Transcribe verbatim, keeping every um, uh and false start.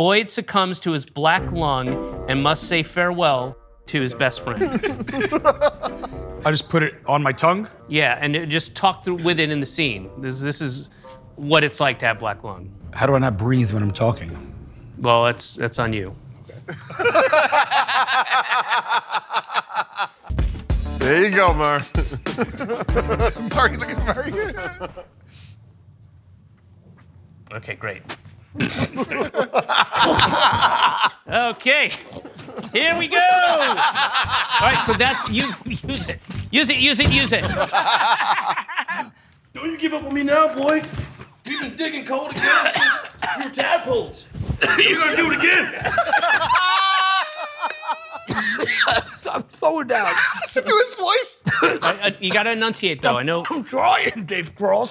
Boyd succumbs to his black lung and must say farewell to his best friend. I just put it on my tongue? Yeah, and it just talk through with it in the scene. This, this is what it's like to have black lung. How do I not breathe when I'm talking? Well, that's, that's on you. Okay. There you go, Mar. Mark, look at Mark. Okay, great. Okay, here we go. All right, so that's use, use it, use it, use it, use it. Don't you give up on me now, boy. You've been digging coal together since you were tadpoles. You're gonna do it again. I'm slowing down. Does he do his voice? I, I, you gotta enunciate, though. I'm, I know. I'm trying, Dave Cross.